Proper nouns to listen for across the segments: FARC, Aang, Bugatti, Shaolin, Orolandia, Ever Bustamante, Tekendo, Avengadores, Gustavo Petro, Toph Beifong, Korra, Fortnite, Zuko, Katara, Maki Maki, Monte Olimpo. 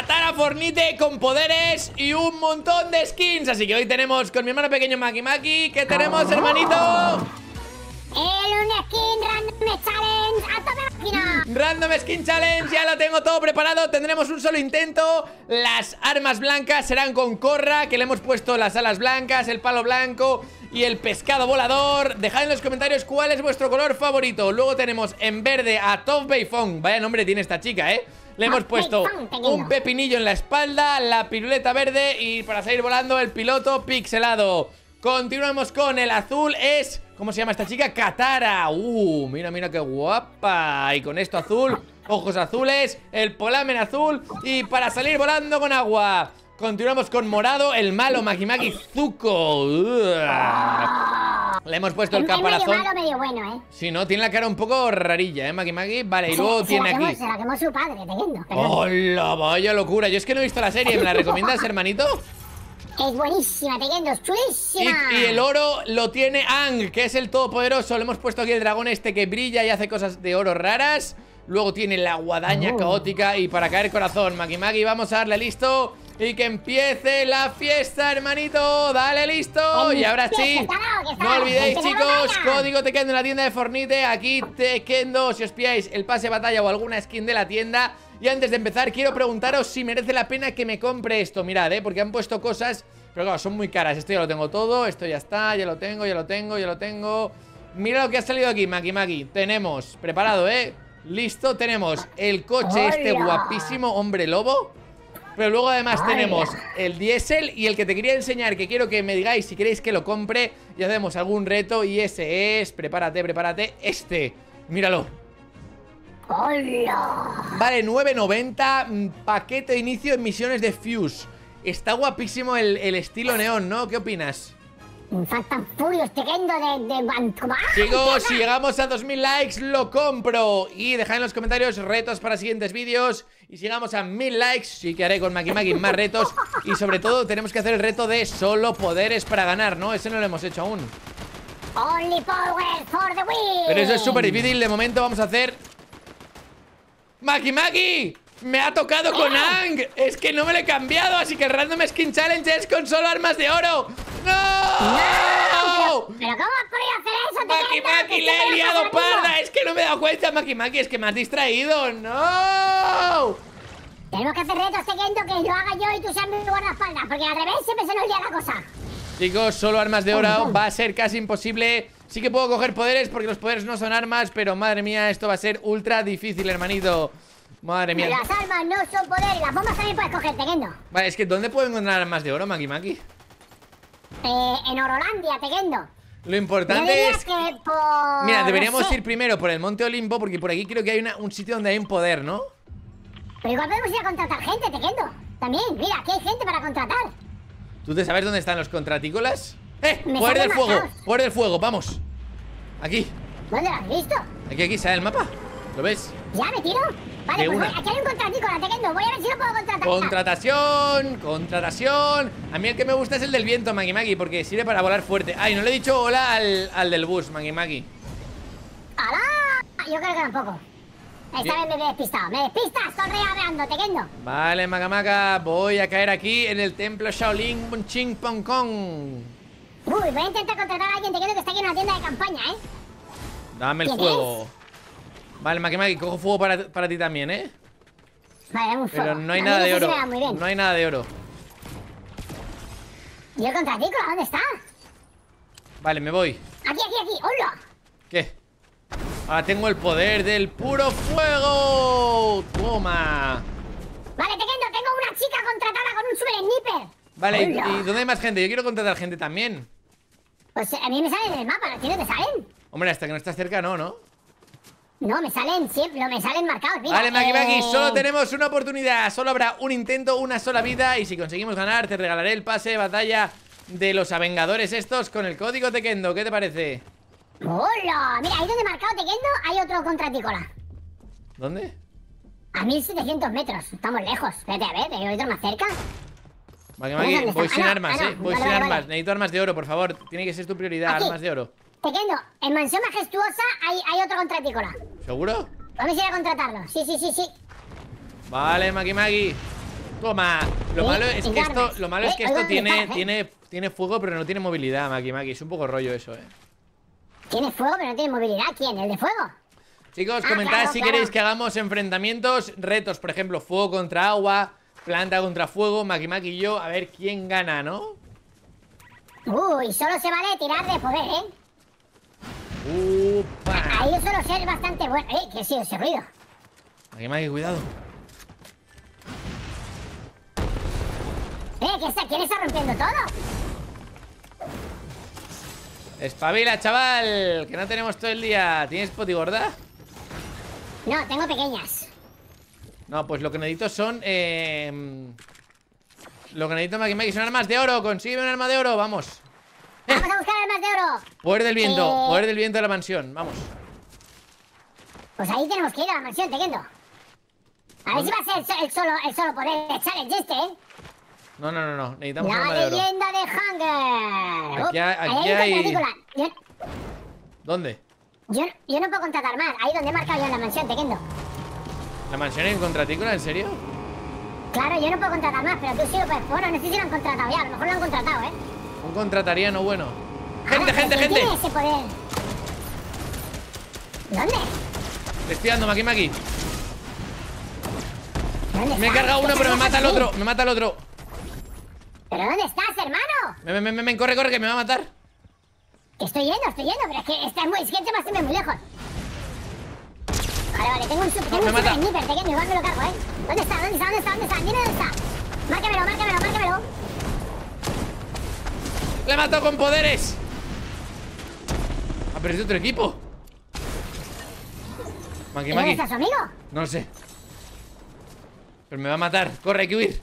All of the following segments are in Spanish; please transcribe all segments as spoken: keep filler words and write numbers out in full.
Katara Fortnite con poderes y un montón de skins. Así que hoy tenemos con mi hermano pequeño Maki Maki. ¿Qué tenemos, hermanito? El un skin random challenge a toda máquina. Random skin challenge, ya lo tengo todo preparado. Tendremos un solo intento. Las armas blancas serán con Korra, que le hemos puesto las alas blancas, el palo blanco y el pescado volador. Dejad en los comentarios cuál es vuestro color favorito. Luego tenemos en verde a Toph Beifong. Vaya nombre tiene esta chica, eh. Le hemos puesto un pepinillo en la espalda, la piruleta verde y para salir volando el piloto pixelado. Continuamos con el azul, es... ¿Cómo se llama esta chica? Katara. Uh, mira, mira qué guapa. Y con esto azul, ojos azules, el polamen azul y para salir volando con agua. Continuamos con morado, el malo Maki Maki Zuko. Uuuh. Le hemos puesto el caparazón. Es medio malo, medio bueno, ¿eh? Sí, ¿no? Tiene la cara un poco rarilla, ¿eh, Maki Maki? Vale, y luego tiene aquí... Se la quemó su padre, Tekendo. ¡Hola, vaya locura! Yo es que no he visto la serie. ¿Me la recomiendas, hermanito? Es buenísima, Tekendo, es chulísima. Y, y el oro lo tiene Aang, que es el todopoderoso. Le hemos puesto aquí el dragón este que brilla y hace cosas de oro raras. Luego tiene la guadaña uh. caótica y para caer corazón, Maki Maki. Vamos a darle listo y que empiece la fiesta, hermanito. Dale listo. Y ahora sí, no olvidéis, chicos, código Tekendo en la tienda de Fortnite. Aquí Tekendo, si os pilláis el pase de batalla o alguna skin de la tienda. Y antes de empezar, quiero preguntaros si merece la pena que me compre esto. Mirad, eh, porque han puesto cosas, pero claro, son muy caras. Esto ya lo tengo todo, esto ya está, ya lo tengo, ya lo tengo, ya lo tengo. Mira lo que ha salido aquí, Maki Maki. Tenemos, preparado, eh, listo, tenemos el coche este guapísimo, hombre lobo. Pero luego además tenemos el diésel y el que te quería enseñar, que quiero que me digáis si queréis que lo compre. Y hacemos algún reto y ese es, prepárate, prepárate, este, míralo. Vale, nueve noventa, paquete de inicio en misiones de Fuse. Está guapísimo el, el estilo neón, ¿no? ¿Qué opinas? Faltan furios, Tekendo de, de Vancouver. Chicos, si llegamos a dos mil likes, lo compro. Y dejad en los comentarios retos para siguientes vídeos. Y si llegamos a mil likes, sí que haré con Maki Maki más retos. Y sobre todo tenemos que hacer el reto de solo poderes para ganar, ¿no? Ese no lo hemos hecho aún. Only power for the win. Pero eso es súper difícil, de momento vamos a hacer... Maki Maki, me ha tocado con Aang. Es que no me lo he cambiado, así que el Random Skin Challenge es con solo armas de oro. ¡No! no pero, ¿Pero cómo has podido hacer eso? Maki Maki, le he liado parda. Es que no me he dado cuenta, Maki Maki, es que me has distraído. ¡No! Tenemos que hacer retos, Tekendo, que lo haga yo y tú seas mi guardaespaldas, porque al revés siempre se nos lía la cosa. Chicos, solo armas de oro va a ser casi imposible. Sí que puedo coger poderes porque los poderes no son armas, pero madre mía, esto va a ser ultra difícil, hermanito. Madre mía. Las armas no son poderes, las bombas también puedes coger, Tekendo. Vale, es que ¿dónde puedo encontrar armas de oro, Maki Maki? Eh, en Orolandia, Tekendo. Lo importante es... Que por... Mira, deberíamos no sé. ir primero por el Monte Olimpo porque por aquí creo que hay una, un sitio donde hay un poder, ¿no? Pero igual podemos ir a contratar gente, Tekendo. También, mira, aquí hay gente para contratar. ¿Tú te sabes dónde están los contratícolas? ¡Eh! ¡Poder del fuego! ¡Poder del fuego! ¡Vamos! Aquí. ¿Dónde lo has visto? Aquí, aquí, sale el mapa. ¿Lo ves? ¿Ya me tiro? Vale, pues voy, aquí hay un contratícola, Tekendo. Voy a ver si lo puedo contratar. Contratación, contratación. A mí el que me gusta es el del viento, Maki Maki, porque sirve para volar fuerte. Ay, no le he dicho hola al, al del bus, Maki Maki. ¡Hola! Yo creo que tampoco. Esta vez me he despistado. Me despistas, sonríe hablando, Tekendo. Vale, Maka Maka, voy a caer aquí en el templo Shaolin Bunching Pong Kong. Uy, voy a intentar contratar a alguien, Tekendo, que está aquí en una tienda de campaña, ¿eh? Dame el fuego. Es? Vale, Maki Maki, cojo fuego para, para ti también, ¿eh? Vale, dame un fuego. Pero no hay a nada de oro. No hay nada de oro. ¿Y el contratícola dónde está? Vale, me voy. Aquí, aquí, aquí. ¡Hola! ¿Qué? Ahora tengo el poder del puro fuego. Toma. Vale, Tekendo, tengo una chica contratada con un super sniper. Vale, ¿y dónde hay más gente? Yo quiero contratar gente también. Pues a mí me salen en el mapa, ¿no? ¿Tienes que salen? Hombre, hasta que no estás cerca, no, ¿no? No, me salen siempre, me salen marcados. Mira, vale, Maki Maki, eh... solo tenemos una oportunidad. Solo habrá un intento, una sola vida. Y si conseguimos ganar, te regalaré el pase de batalla de los Avengadores estos con el código Tekendo. ¿Qué te parece? ¡Hola! Mira, ahí donde he marcado, Tekendo, hay otro contratícola. ¿Dónde? A mil setecientos metros, estamos lejos. Espérate, a ver, ¿hay otro más cerca? Maki Maki, voy sin armas, eh. Voy sin armas, necesito armas de oro, por favor. Tiene que ser tu prioridad, armas de oro. Tekendo, en Mansión Majestuosa hay, hay otro contratícola. ¿Seguro? Vamos a ir a contratarlo, sí, sí, sí, sí. Vale, Maki Maki. Toma. Lo malo es que esto, lo malo es que esto tiene, tiene, tiene fuego, pero no tiene movilidad, Maki Maki. Es un poco rollo eso, eh. Tiene fuego, pero no tiene movilidad. ¿Quién? ¿El de fuego? Chicos, ah, comentad claro, si claro. queréis que hagamos enfrentamientos, retos, por ejemplo, fuego contra agua, planta contra fuego, Maki Maki y yo, a ver quién gana, ¿no? Uh, y solo se vale tirar de poder, ¿eh? Upa. Ahí yo suelo ser bastante bueno. ¡Eh! ¿Qué ha sido ese ruido? Maki Maki, cuidado. ¡Eh! ¿Qué está? ¿Quién está rompiendo todo? ¡Espabila, chaval! Que no tenemos todo el día. ¿Tienes poti gorda? No, tengo pequeñas. No, pues lo que necesito son... Eh... Lo que necesito, Maki Maki, son armas de oro. Consígueme un arma de oro, vamos. Vamos a buscar armas de oro. Poder del viento, eh... poder del viento de la mansión, vamos. Pues ahí tenemos que ir a la mansión, Tekendo. A ver si va a ser el, so el, solo, el solo poder de challenge este, ¿eh? No, no, no, no. Necesitamos una arma de oro. La leyenda de Hunger. Aquí hay... Aquí hay... hay... ¿Dónde? Yo, yo no puedo contratar más. Ahí donde he marcado yo en la mansión, Tekendo. ¿La mansión en contratícula? ¿En serio? Claro, yo no puedo contratar más, pero tú sí lo puedes. Bueno, no sé si lo han contratado ya, a lo mejor lo han contratado, ¿eh? Un contratariano bueno. ¡Gente, gente, gente! ¿Tiene ese poder? ¿Dónde? Te estoy dando, Maki Maki. Me he cargado uno, pero me mata el otro. Me mata el otro. ¿Pero dónde estás, hermano? Ven, ven, ven, corre, corre, que me va a matar. Estoy yendo, estoy yendo, pero es que está muy... Es que te vas a irme muy lejos. Vale, vale, tengo un super... No, me mata. Sniper, te quedo, igual me lo cargo, ¿eh? ¿Dónde está? ¿Dónde está? ¿Dónde está? ¿Dónde está? Dime dónde está. Márcamelo, márcamelo, márcamelo. Le mató con poderes. Ha perdido otro equipo. Maki Maki. ¿Dónde está su amigo? No lo sé. Pero me va a matar. Corre, hay que huir.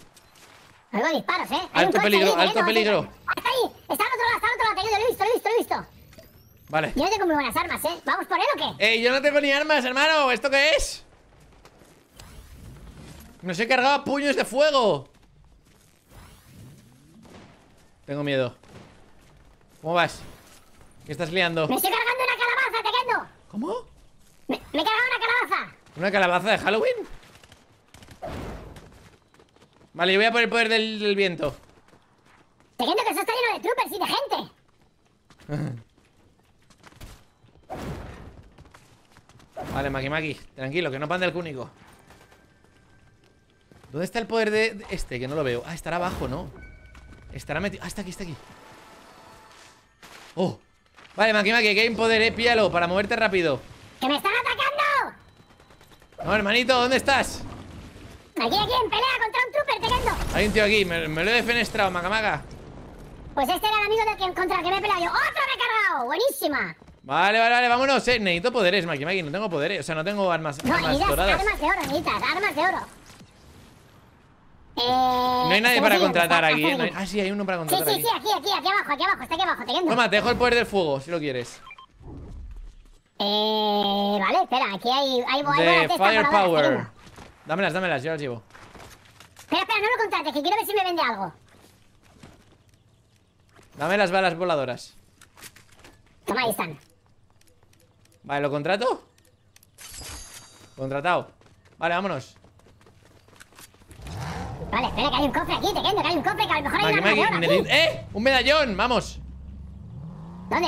Algo disparos, eh. Hay alto peligro, ahí, alto peligro. Está ahí, está al otro lado, está al otro lado. Te ayudo, lo he visto, lo he visto, lo he visto. Vale. Yo no tengo muy buenas armas, eh. ¿Vamos por él o qué? Eh, yo no tengo ni armas, hermano. ¿Esto qué es? Nos he cargado a puños de fuego. Tengo miedo. ¿Cómo vas? ¿Qué estás liando? Me estoy cargando una calabaza, Tekendo. ¿Cómo? Me, me he cargado una calabaza. ¿Una calabaza de Halloween? Vale, yo voy a por el poder del, del viento. Tekendo, que eso está lleno de troopers y de gente. Vale, Maki Maki, tranquilo, que no panda el cúnico. ¿Dónde está el poder de este? Que no lo veo. Ah, estará abajo, ¿no? Estará metido... Ah, está aquí, está aquí. Oh. Vale, Maki Maki, que hay un poder, eh, píalo, para moverte rápido. ¡Que me están atacando! No, hermanito, ¿dónde estás? Aquí, aquí, en pelea contra un trooper, Tekendo. Hay un tío aquí, me, me lo he defenestrado, Maki Maki. Pues este era el amigo del que, contra el que me he peleado yo. ¡Otro me he cargado! ¡Buenísima! Vale, vale, vale, vámonos, eh. Necesito poderes, Maki Maki, no tengo poderes. O sea, no tengo armas, no, armas doradas. Armas de oro, necesitas, armas de oro. Eh, no hay nadie para contratar aquí, ¿eh? No hay... Ah, sí, hay uno para contratar. Sí, sí, sí, aquí, aquí, aquí abajo, aquí abajo, está aquí abajo, Tekendo. Toma, te dejo el poder del fuego, si lo quieres. Eh, vale, espera, aquí hay, hay, hay de firepower. Dámelas, dámelas, yo las llevo. Espera, espera, no lo contrates, que quiero ver si me vende algo. Dame las balas voladoras. Toma, ahí están. Vale, ¿lo contrato? Contratado. Vale, vámonos. Vale, espera, que hay un cofre aquí, Tekendo, que hay un cofre, que a lo mejor hay Maki, una Maki, aquí. ¡Eh! ¡Un medallón! ¡Vamos! ¿Dónde?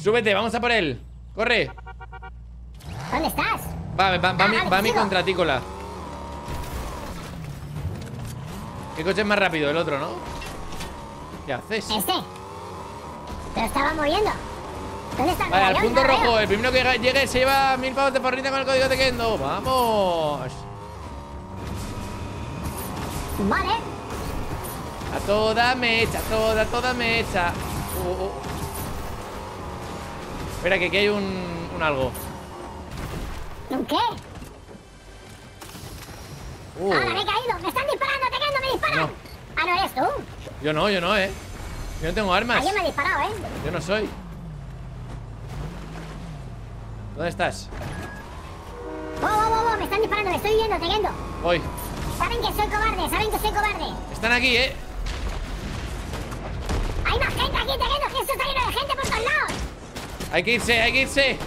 Súbete, vamos a por él. ¡Corre! ¿Dónde estás? Va, va, va, ah, mi, vale, va mi contratícola. ¿Qué coche es más rápido? El otro, ¿no? ¿Qué haces? Este. Te lo estaba moviendo. ¿Dónde está el medallón? Vale, al punto rojo. Veo. El primero que llegue se lleva mil pavos de porrita con el código Tekendo. ¡Vamos! Vale. A toda mecha, toda, toda mecha. Uh, uh, uh. Espera, que aquí hay un, un algo. ¿Un qué? Uh. Ahora me he caído. Me están disparando, Tekendo, me disparan. No. Ah, no eres tú. Yo no, yo no, eh. Yo no tengo armas. Alguien me ha disparado, eh. Yo no soy. ¿Dónde estás? Oh, oh, oh, me están disparando, me estoy huyendo, Tekendo. Voy. Saben que soy cobarde, saben que soy cobarde. Están aquí, eh. Hay más gente aquí, Tekendo, que esto está lleno de gente por todos lados. Hay que irse, hay que irse.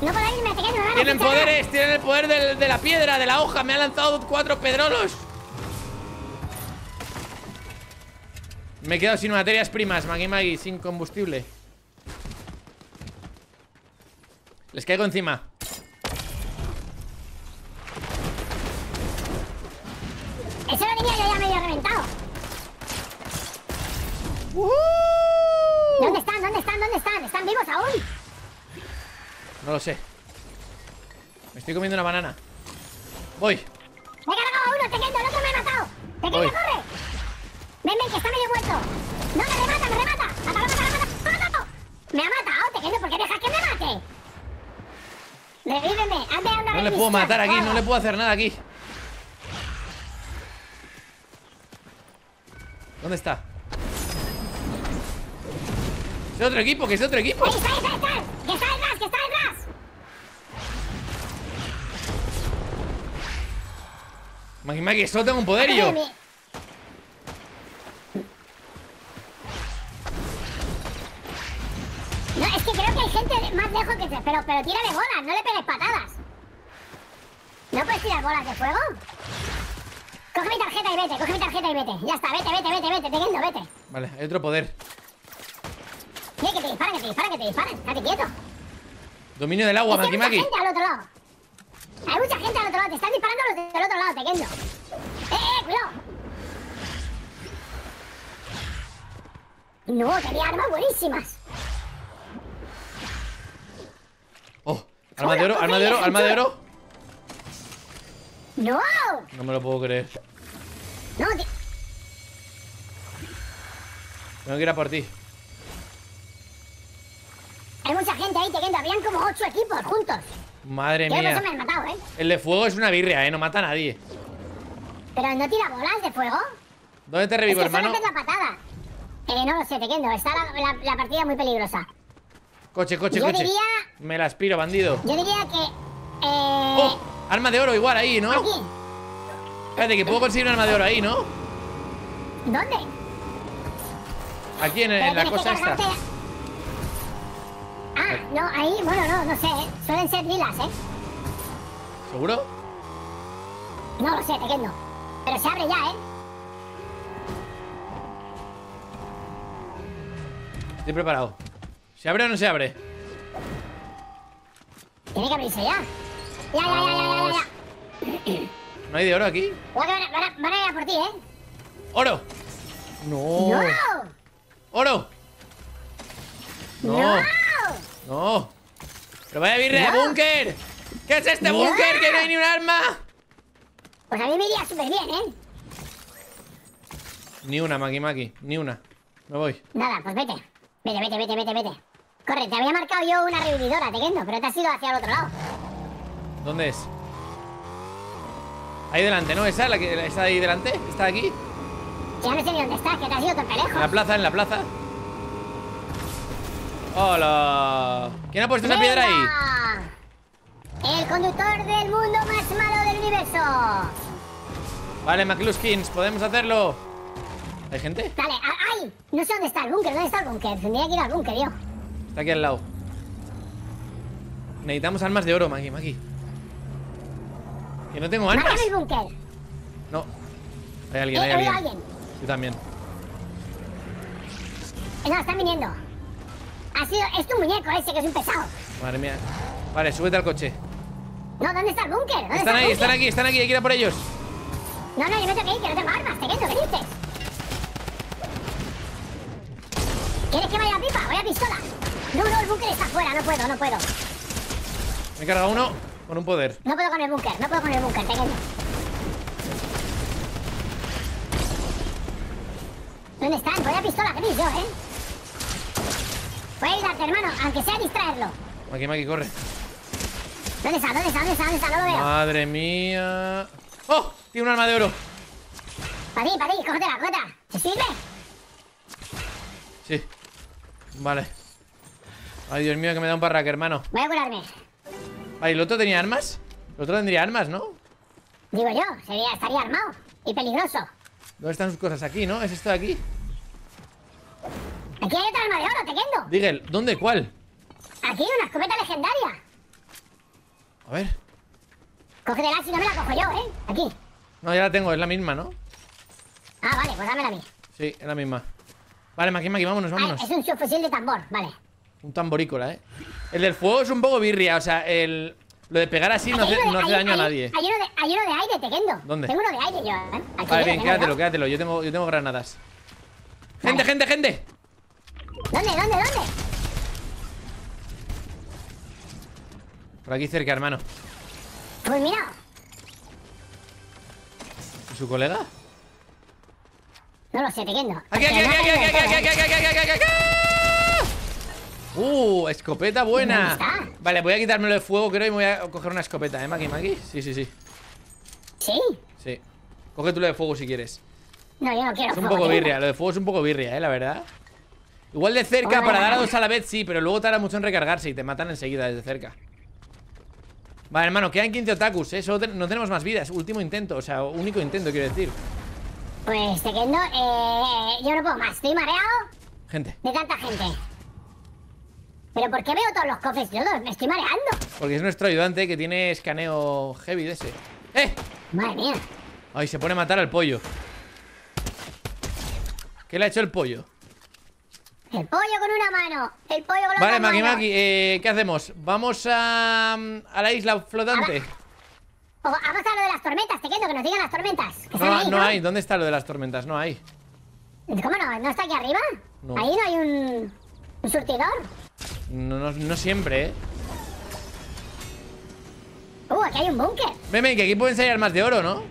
No puedo irme, Tekendo, no. Tienen poderes, tienen el poder del, de la piedra, de la hoja. Me han lanzado cuatro pedrolos. Me he quedado sin materias primas, Maggie Maggie, sin combustible. Les caigo encima. Eso lo tenía yo ya medio reventado. Uh-huh. ¿Dónde están? ¿Dónde están? ¿Dónde están? ¿Están vivos aún? No lo sé. Me estoy comiendo una banana. Voy. Me he cargado a uno, Tekendo, el otro me ha matado. Tekendo, corre. Ven, ven, que está medio muerto. No, me remata, me remata. Mátalo, mátalo, mátalo, mátalo. Me ha matado, Tekendo, ¿por qué dejas que me mate? Revíveme, hazme una. No le puedo matar aquí, no le puedo hacer nada aquí. ¿Dónde está? Es otro equipo, que es otro equipo. ¡Ahí está, ahí está, ahí está! ¡Que está detrás, que está detrás! Maggie Maggie, solo tengo un poder yo. No, es que creo que hay gente más lejos que te... Pero, pero tírale bolas, no le pegues patadas. ¿No puedes tirar bolas de fuego? Coge mi tarjeta y vete, coge mi tarjeta y vete. Ya está, vete, vete, vete, vete, Tekendo, vete. Vale, hay otro poder. Mira, que te disparan, que te disparan, que te disparan. Estate quieto. Dominio del agua, Maggie Maggie. Hay mucha gente al otro lado. Hay mucha gente al otro lado, te están disparando los del otro lado, Tekendo. ¡Eh, eh, cuidado! No, tenía armas buenísimas. Oh, arma de oro, arma de oro, arma de oro. No. No me lo puedo creer. No, te... Tengo que ir a por ti. Hay mucha gente ahí, Tekendo. Habían como ocho equipos juntos. Madre Creo mía. Que eso me han matado, ¿eh? El de fuego es una birria, ¿eh? No mata a nadie. ¿Pero no tira bolas de fuego? ¿Dónde te revivo, es que hermano? Solo haces la patada. Eh, no lo sé, Tekendo. Está la, la, la partida muy peligrosa. Coche, coche, yo coche. Diría... Me la aspiro, bandido. Yo diría que... Eh... Oh, arma de oro igual ahí, ¿no? Aquí. Espérate, que puedo conseguir un arma de oro ahí, ¿no? ¿Dónde? Aquí, en, en la cosa esta. Ah, no, ahí, bueno, no, no sé, ¿eh? Suelen ser lilas, ¿eh? ¿Seguro? No lo sé, Tekendo. Pero se abre ya, ¿eh? Estoy preparado. ¿Se abre o no se abre? Tiene que abrirse ya. Ya, ya, ya, ya, ya, ya. ¿No hay de oro aquí? Van a, van a, van a ir a por ti, ¿eh? ¡Oro! ¡No! ¡No! ¡Oro! ¡No! ¡No! ¡No! ¡Pero vaya birria de búnker! ¿Qué es este búnker? ¡Que no hay ni un arma! Pues a mí me iría súper bien, ¿eh? Ni una, Maggie Maggie. Ni una. Me voy. Nada, pues vete. Vete, vete, vete, vete, vete. Corre, te había marcado yo una revividora, Tekendo, pero te has ido hacia el otro lado. ¿Dónde es? Ahí delante, ¿no? ¿Esa? ¿La que está ahí delante? ¿Está aquí? Ya no sé ni dónde estás, que te has ido tan lejos. En la plaza, en la plaza. ¡Hola! ¿Quién ha puesto esa piedra ahí? El conductor del mundo más malo del universo. Vale, McLuskins, podemos hacerlo. ¿Hay gente? Dale, ¡ay! No sé dónde está el búnker, ¿dónde está el búnker? Tendría que ir al búnker, yo. Está aquí al lado. Necesitamos armas de oro, Maggie, Maggie. Que no tengo armas. ¡Mátame el búnker! No. Hay alguien, eh, hay alguien. alguien. Yo también. No, están viniendo. Ha sido... Es tu muñeco ese, que es un pesado. Madre mía. Vale, súbete al coche. No, ¿dónde está el búnker? Están está ahí, bunker? están aquí, están aquí. Hay que ir a por ellos. No, no, yo me tengo que ir, que no tengo armas. Te quedo, ¿qué dices? ¿Quieres que vaya a pipa? Voy a pistola. No, no, el búnker está afuera, no puedo, no puedo. Me he cargado uno con un poder. No puedo con el búnker, no puedo con el búnker, Tekendo. ¿Dónde están? Voy a pistola, gris yo, ¿eh? Voy a ayudarte, hermano, aunque sea distraerlo. Maggie Maggie, corre. ¿Dónde está? ¿Dónde está? ¿Dónde está? ¿Dónde está? No lo veo. Madre mía. ¡Oh! Tiene un arma de oro. Para ti, para ti, cógetela, cógetela. ¿Te sirve? Sí. Vale. Ay, Dios mío, que me da un barraque, hermano. Voy a curarme. Vale, ¿el otro tenía armas? El otro tendría armas, ¿no? Digo yo, sería, estaría armado y peligroso. ¿Dónde están sus cosas? Aquí, ¿no? ¿Es esto de aquí? Aquí hay otra arma de oro, Tekendo. Dígel, ¿dónde? ¿Cuál? Aquí hay una escopeta legendaria. A ver. Cógetela, si no me la cojo yo, ¿eh? Aquí. No, ya la tengo, es la misma, ¿no? Ah, vale, pues dámela a mí. Sí, es la misma. Vale, Maki, Maki, vámonos, vámonos. Ah, es un subfusil de tambor, vale. Un tamborícola, eh. El del fuego es un poco birria, o sea, el... Lo de pegar así no hace, de, no hace hay, daño hay, a nadie. Hay uno, de, hay uno de aire, Tekendo. ¿Dónde? Tengo uno de aire yo, ¿eh? Aquí vale, bien, tengo, quédatelo, ¿no? quédatelo. Yo tengo, yo tengo granadas. Vale. ¡Gente, gente, gente! ¿Dónde, dónde, dónde? Por aquí cerca, hermano. Pues mira. ¿Y su colega? No lo sé, Tekendo. ¡Aquí, aquí, aquí, aquí, aquí, aquí, aquí, aquí, aquí, aquí, aquí! ¡Uh! Escopeta buena. Vale, voy a quitármelo de fuego, creo, y me voy a coger una escopeta, ¿eh, Maki, Maki? Sí, sí, sí. ¿Sí? Sí. Coge tú lo de fuego si quieres. No, yo no quiero. Es un poco birria, lo de fuego es un poco birria, ¿eh? La verdad. Igual de cerca, para dar a dos a la vez, sí, pero luego tarda mucho en recargarse y te matan enseguida desde cerca. Vale, hermano, quedan quince otakus, ¿eh? Solo ten no tenemos más vidas. Último intento, o sea, único intento, quiero decir. Pues, Tekendo, eh, yo no puedo más. Estoy mareado. Gente. De tanta gente. ¿Pero por qué veo todos los cofres? Yo los, me estoy mareando. Porque es nuestro ayudante que tiene escaneo heavy de ese. ¡Eh! Madre mía. Ay, se pone a matar al pollo. ¿Qué le ha hecho el pollo? El pollo con una mano. El pollo con la vale, otra Maki, mano. Vale, Maki, Maki, eh, ¿qué hacemos? ¿Vamos a, a la isla flotante? O vamos a lo de las tormentas, Tekendo, que nos digan las tormentas. Que no, ahí, no, no hay. ¿Dónde está lo de las tormentas? No hay. ¿Cómo no? ¿No está aquí arriba? No. ¿Ahí no hay un, un surtidor? No, no, no siempre, ¿eh? Uh, aquí hay un búnker. Ven, ven, que aquí pueden salir armas de oro, ¿no?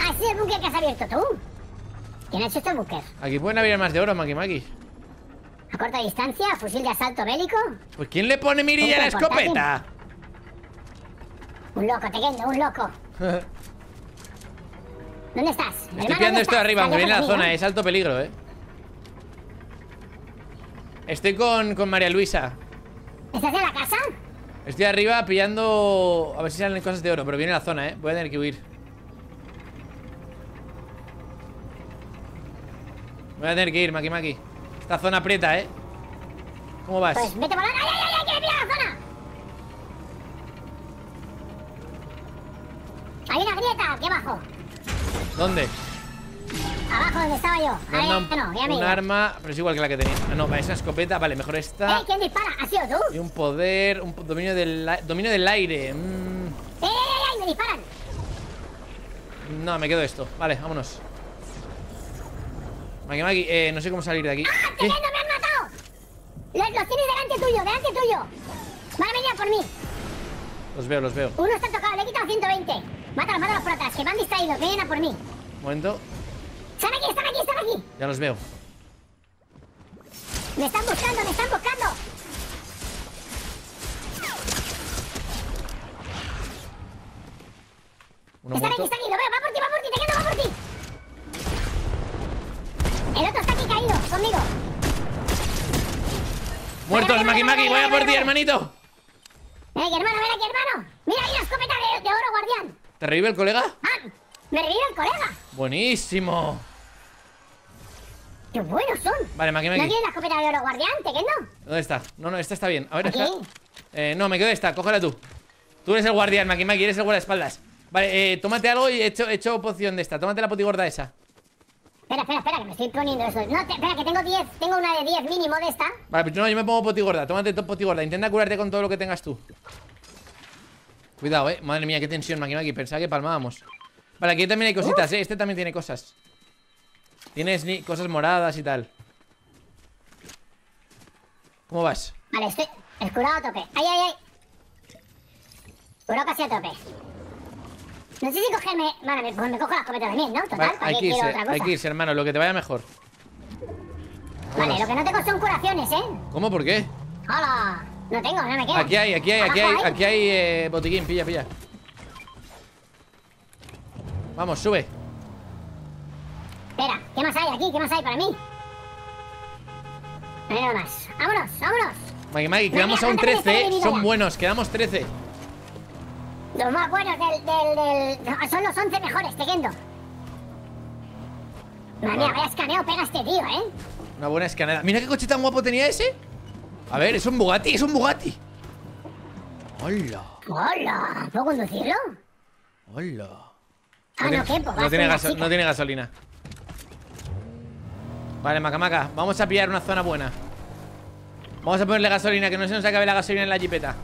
Ah, sí, el búnker que has abierto tú. ¿Quién ha hecho este búnker? Aquí pueden abrir armas de oro, Maki, Maki. A corta distancia, fusil de asalto bélico. Pues ¿quién le pone mirilla a la escopeta? Un loco, Tekendo, un loco. ¿Dónde estás? Estoy pillando esto de arriba, aunque viene la zona, es alto peligro, ¿eh? Estoy con, con María Luisa. ¿Estás en la casa? Estoy arriba pillando... A ver si salen cosas de oro, pero viene la zona, ¿eh? Voy a tener que huir. Voy a tener que ir, Maki, Maki. Esta zona aprieta, ¿eh? ¿Cómo vas? Pues vete por la... ¡Ay, ay, ay! ¡Que mira la zona! Hay una grieta aquí abajo. ¿Dónde? Abajo, donde estaba yo. No, ahí, no, no, ya me un iba. Arma, pero es igual que la que tenía. Ah, no, es una escopeta. Vale, mejor esta. ¡Eh! ¿Quién dispara? ¿Has sido tú? Y un poder, un dominio del, dominio del aire. Mm. ¡Eh, eh, eh! ¡Me disparan! No, me quedo esto. Vale, vámonos. Maki, Maki, eh, no sé cómo salir de aquí. ¡Ah! ¡Te me han matado! Los, los tienes delante tuyo, delante tuyo. Van a venir a por mí. Los veo, los veo. Uno está tocado, le he quitado ciento veinte. Mátalos, mátalos por atrás, que van distraídos, vienen a por mí. Un momento. ¡Están aquí, están aquí, están aquí! Ya los veo. Me están buscando, me están buscando. Uno están muerto. Aquí, están aquí, lo veo, va por ti, va por ti, te quedo, va por ti. El otro está aquí caído, conmigo. Muertos, vale, Maki, Maki, voy a por ti, hermanito. Ven aquí, hermano, ven aquí, hermano. Mira ahí la escopeta de, de oro, guardián. ¿Te revive el colega? ¡Ah! ¡Me revive el colega! ¡Buenísimo! ¡Qué buenos son! Vale, Maki, Maki. ¿No tienes la escopeta de oro, guardián? ¿Te quedo? ¿Dónde está? No, no, esta está bien. A ver, esta. Eh, no, me quedo esta, cógela tú. Tú eres el guardián, Maki, Maki, eres el guardaespaldas. Vale, eh, tómate algo y he hecho, he hecho poción de esta. Tómate la potigorda esa. Espera, espera, espera, que me estoy poniendo eso. No, te, espera, que tengo diez, tengo una de diez mínimo de esta. Vale, pero no, yo me pongo potigorda. Tómate potigorda. Intenta curarte con todo lo que tengas tú. Cuidado, eh. Madre mía, qué tensión, Maki, Maki. Pensaba que palmábamos. Vale, aquí también hay cositas, eh. Este también tiene cosas. Tienes cosas moradas y tal. ¿Cómo vas? Vale, estoy... El curado a tope. ¡Ay, ay, ay! Curado casi a tope. No sé si cogerme... Vale, me, pues me cojo las copetas también, ¿no? Total, vale, hay que irse, otra cosa. Hay que irse, hermano, lo que te vaya mejor. Vale, vamos. Lo que no tengo son curaciones, ¿eh? ¿Cómo? ¿Por qué? ¡Hola! No tengo, no me quedo. Aquí hay, aquí hay, aquí hay, hay, aquí hay eh, botiquín, pilla, pilla. Vamos, sube. Espera, ¿qué más hay aquí? ¿Qué más hay para mí? No hay nada más. ¡Vámonos, vámonos! Maki, Maki, quedamos aún trece, ¿eh? Son buenos, quedamos trece. Los más buenos del... del, del... Son los once mejores, Tekendo. Madre mía, vaya escaneo pega este tío, ¿eh? Una buena escaneada. Mira qué coche tan guapo tenía ese. A ver, es un Bugatti, es un Bugatti. ¡Hola! ¡Hola! ¿Puedo conducirlo? ¡Hola! Ah, no, no, tiene, no, tiene gaso, no tiene gasolina. Vale, Macamaca, vamos a pillar una zona buena. Vamos a ponerle gasolina, que no se nos acabe la gasolina en la jipeta.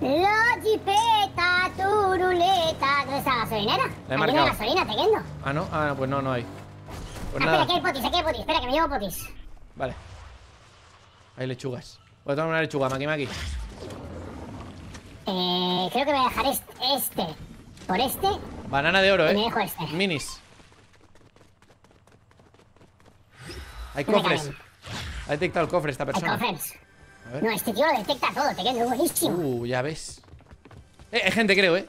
La jipeta, turuleta. ¿Dónde está la gasolinera? La he marcado. ¿Hay gasolina, Tekendo? Ah, no, ah, no, pues no, no hay. Pues ah, nada. Espera, que hay potis, aquí hay potis. Espera, que me llevo potis. Vale. Hay lechugas. Voy a tomar una lechuga, Maki Maki. Eh, creo que voy a dejar este, este por este. Banana de oro, eh. Me dejo este. Minis. Hay cofres. Ha detectado el cofre esta persona. Hay cofres. A ver. No, este tío lo detecta todo, te quedo buenísimo. Uh, ya ves. Eh, hay gente, creo, eh.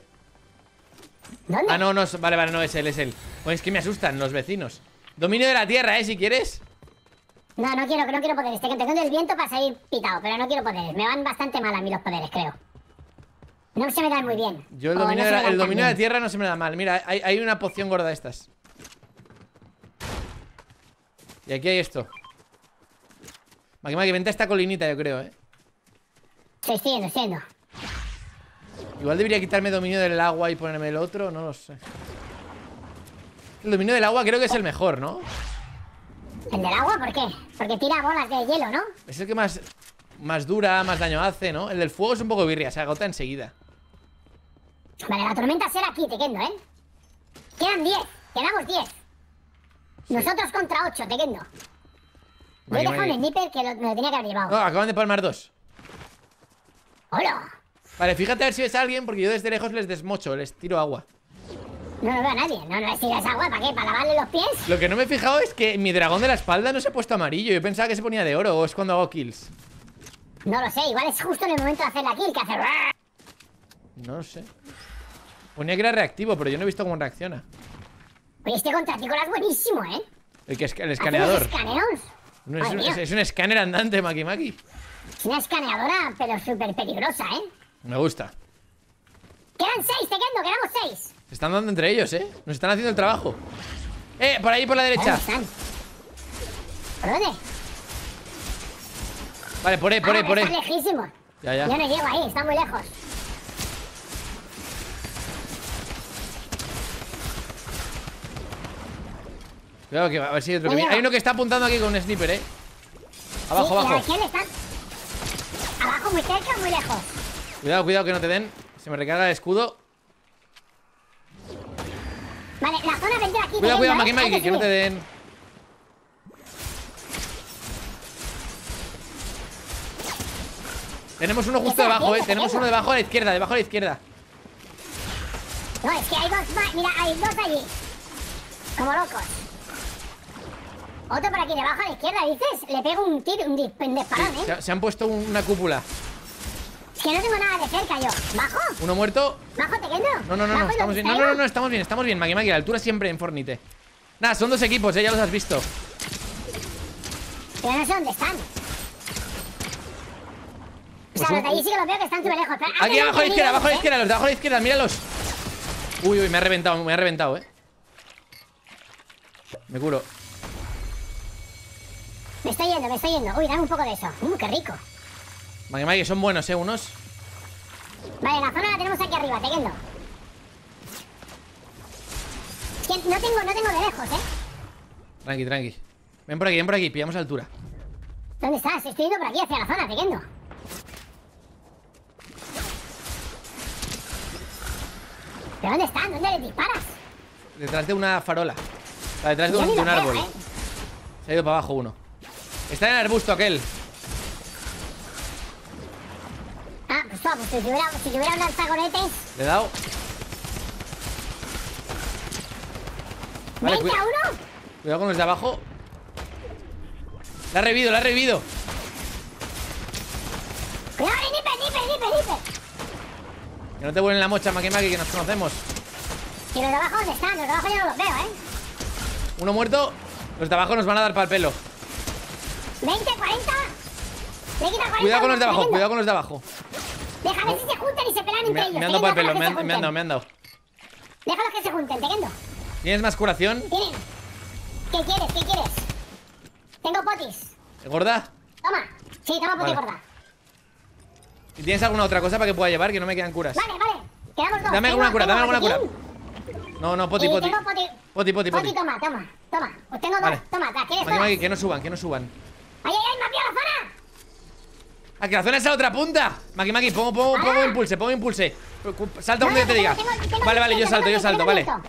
¿Dónde? Ah, no, no, vale, vale, no, es él, es él. Pues es que me asustan los vecinos. Dominio de la tierra, eh, si quieres. No, no quiero, no quiero poderes. Te tengo el viento para salir pitado, pero no quiero poderes. Me van bastante mal a mí los poderes, creo. No se me dan muy bien. Yo el dominio, no de, la, el dominio de la tierra no se me da mal. Mira, hay, hay una poción gorda de estas. Y aquí hay esto. Maki Maki, vente a esta colinita, yo creo, eh. Sí, estoy yendo, estoy yendo. Igual debería quitarme dominio del agua y ponerme el otro, no lo sé. El dominio del agua creo que es el mejor, ¿no? ¿El del agua? ¿Por qué? Porque tira bolas de hielo, ¿no? Es el que más, más dura, más daño hace, ¿no? El del fuego es un poco birria, se agota enseguida. Vale, la tormenta será aquí, Tekendo, ¿eh? Quedan diez, quedamos diez. Sí. Nosotros contra ocho, Tekendo. Yo he dejado un sniper que lo, me lo tenía que haber llevado. No, acaban de palmar dos. ¡Hola! Vale, fíjate a ver si ves a alguien, porque yo desde lejos les desmocho, les tiro agua. No lo veo a nadie, no, no, si esa agua, ¿para qué? ¿Para lavarle los pies? Lo que no me he fijado es que mi dragón de la espalda no se ha puesto amarillo. Yo pensaba que se ponía de oro, o es cuando hago kills. No lo sé, igual es justo en el momento de hacer la kill que hace... No lo sé. Ponía que era reactivo, pero yo no he visto cómo reacciona. Oye, este contra Nicolás es buenísimo, ¿eh? El, que es, el escaneador. No, es, un, es, es un escáner andante, Maki Maki. Es una escaneadora, pero súper peligrosa, ¿eh? Me gusta. Quedan seis, Tekendo, quedamos seis. Se están dando entre ellos, ¿eh? Nos están haciendo el trabajo. ¡Eh! Por ahí, por la derecha. ¿Dónde están? ¿Por dónde? Vale, por ahí, por ahí, por ahí. Está lejísimo. Ya, ya. Yo no llego ahí, está muy lejos. Cuidado que a ver si hay otro que viene. Hay uno que está apuntando aquí con un sniper, ¿eh? Abajo, sí, abajo. ¿A quién están? Abajo, muy cerca, muy lejos. Cuidado, cuidado que no te den. Se me recarga el escudo. Vale, la zona vendrá aquí. Cuidado, cuidado, Maki Maki, que no te den. Tenemos uno justo debajo, eh. Tenemos uno debajo a la izquierda, debajo a la izquierda. No, es que hay dos. Mira, hay dos allí. Como locos. Otro por aquí, debajo a la izquierda, ¿dices? Le pego un tiro, un disparón, eh. Se han puesto una cúpula. Es que no tengo nada de cerca yo. ¿Bajo? ¿Uno muerto? ¿Bajo, Tekendo? No, no, no, no, estamos bien. No, no, no, no, estamos bien, estamos bien, Maki Maki. La altura siempre en Fortnite. Nada, son dos equipos, eh, ya los has visto. Pero no sé dónde están. Pues o sea, un... los de allí sí que los veo que están súper lejos. Pero... Aquí abajo a la izquierda, abajo a la izquierda, los de abajo a la izquierda, míralos. Uy, uy, me ha reventado, me ha reventado, eh. Me curo. Me estoy yendo, me estoy yendo. Uy, dame un poco de eso. Uh, qué rico. Maki Maki, son buenos, eh, unos. Vale, la zona la tenemos aquí arriba, Tekendo. No tengo, no tengo de lejos, eh. Tranqui, tranqui. Ven por aquí, ven por aquí, pillamos altura. ¿Dónde estás? Estoy yendo por aquí hacia la zona, Tekendo. ¿Pero dónde están? ¿Dónde les disparas? Detrás de una farola. Detrás de un, de un árbol. Veo, ¿eh? Se ha ido para abajo uno. Está en el arbusto aquel. Ah, pues toma, si tuviera, si tuviera un lanzagonetes. Le he dado. Vale, cuida uno. Cuidado con los de abajo. La ha revivido, la ha revivido. Cuidado, nipe, nipe, nipe, nipe. Que no te vuelen la mocha, Maki Maki, que nos conocemos. Que los de abajo dónde están, los de abajo ya no los veo, eh. Uno muerto, los de abajo nos van a dar para el pelo. veinte, cuarenta. Le he quitado cuarenta. Cuidado con los de abajo, cuidado con los de abajo. Déjame si se juntan y se pelan entre ellos. Me han dado para el pelo, me han dado, me han dado. Déjalos que se junten, Tekendo. ¿Tienes más curación? Tienen. ¿Qué quieres? ¿Qué quieres? Tengo potis. ¿Gorda? Toma. Sí, toma potis gorda. ¿Y tienes alguna otra cosa para que pueda llevar? Que no me quedan curas. Vale, vale. Quedamos dos. Dame alguna cura, dame alguna cura. No, no, poti, poti. Poti, poti, poti. Poti, toma, toma, toma. Pues tengo dos, vale. Toma, acá, ¿quieres maqui, maqui, que no suban, que no suban. ¡Ay, ay, ay! ¡Me ha pillado la zona! ¡Ah, que la zona es a otra punta! Maqui, maqui, pongo, pongo, ah. pongo impulse, pongo impulse. Salta donde no, te diga. Tengo, tengo vale, vale, yo salto, yo salto, vale. Están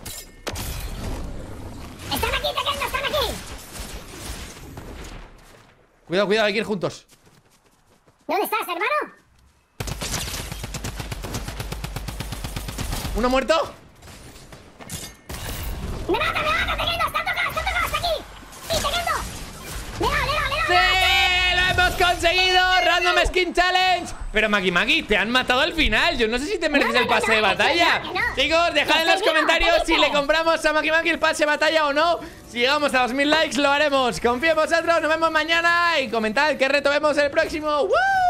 aquí, Tekendo, están aquí. Cuidado, cuidado, hay que ir juntos. ¿Dónde estás, hermano? ¿Uno muerto? ¡Me mata, me mata, Tekendo! ¡Está tocado, está tocado! ¡Está aquí! ¡Sí, Tekendo! ¡Le da, le da, le da! ¡Sí! ¡Lo hemos conseguido! ¡Random Skin Challenge! Pero Maki Maki, te han matado al final. Yo no sé si te mereces no, no, el pase no, no, de batalla no, no. Chicos, dejad en los comentarios si le compramos a Maki Maki el pase de batalla o no. Si llegamos a dos mil likes lo haremos. Confío en vosotros, nos vemos mañana. Y comentad qué reto vemos el próximo. ¡Woo!